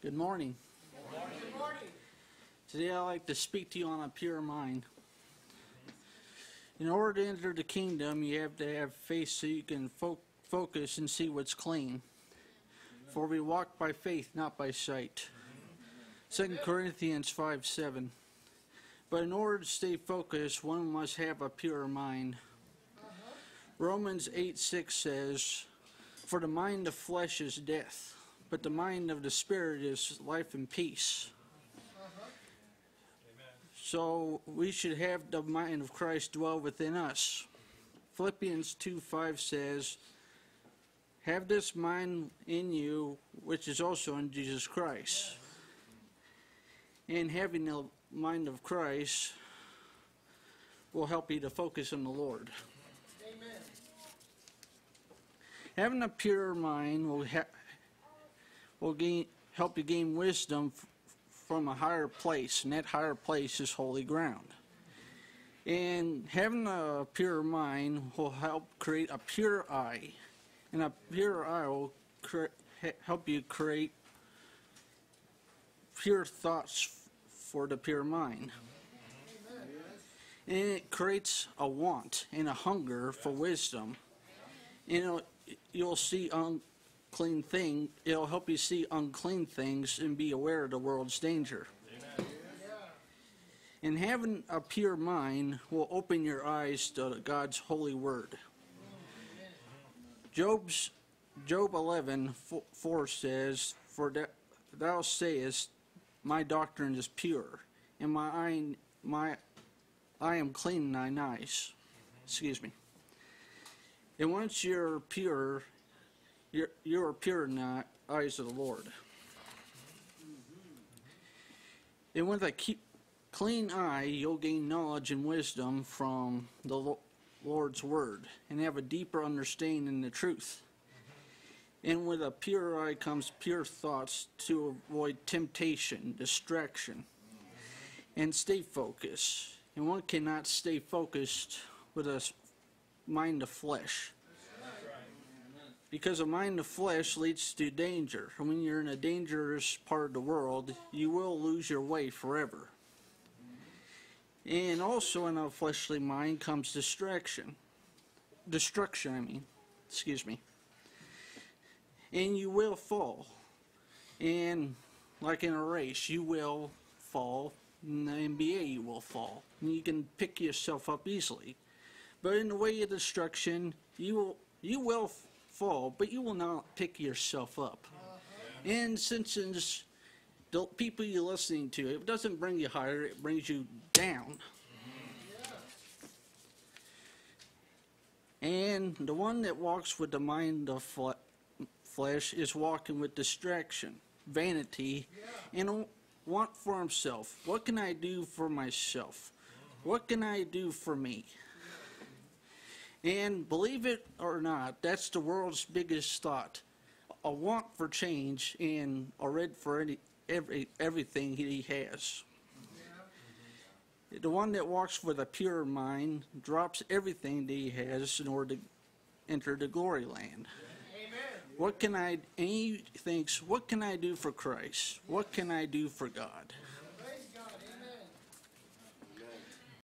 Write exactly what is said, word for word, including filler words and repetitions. Good morning. Good morning. Good morning. Today I'd like to speak to you on a pure mind. In order to enter the kingdom, you have to have faith so you can fo focus and see what's clean. For we walk by faith, not by sight. Second Corinthians five seven. But in order to stay focused, one must have a pure mind. Uh-huh. Romans eight six says, "For the mind of flesh is death, but the mind of the Spirit is life and peace." Uh-huh. So we should have the mind of Christ dwell within us. Philippians two five says, "Have this mind in you, which is also in Jesus Christ." Yes. And having the mind of Christ will help you to focus on the Lord. Amen. Having a pure mind will help will gain, help you gain wisdom f from a higher place, and that higher place is holy ground. And having a pure mind will help create a pure eye, and a pure eye will help you create pure thoughts for the pure mind. And it creates a want and a hunger for wisdom. You know, you'll see on Clean thing, it'll help you see unclean things and be aware of the world's danger. Amen. And having a pure mind will open your eyes to God's holy word. Job's, Job eleven four says, "For that thou sayest, my doctrine is pure, and my eye, my I am clean in thine eyes." Excuse me. And once you're pure, You're, you're pure in the eyes of the Lord. And with a keep, clean eye, you'll gain knowledge and wisdom from the Lord's Word and have a deeper understanding in the truth. And with a pure eye comes pure thoughts to avoid temptation, distraction, and stay focused. And one cannot stay focused with a mind of flesh, because a mind of flesh leads to danger. When you're in a dangerous part of the world, you will lose your way forever. And also in a fleshly mind comes distraction. Destruction, I mean. Excuse me. And you will fall. And like in a race, you will fall. In the N B A, you will fall. And you can pick yourself up easily. But in the way of destruction, you will, you will fall. Fall, but you will not pick yourself up. Uh-huh. And since it's the people you're listening to, it doesn't bring you higher, it brings you down. Yeah. And the one that walks with the mind of fle flesh is walking with distraction, vanity, yeah, and a want for himself. What can I do for myself? What can I do for me? And believe it or not, that's the world's biggest thought, a want for change and a red for any, every, everything he has. Yeah. The one that walks with a pure mind drops everything that he has in order to enter the glory land. Amen. What can I, and he thinks, what can I do for Christ? What can I do for God?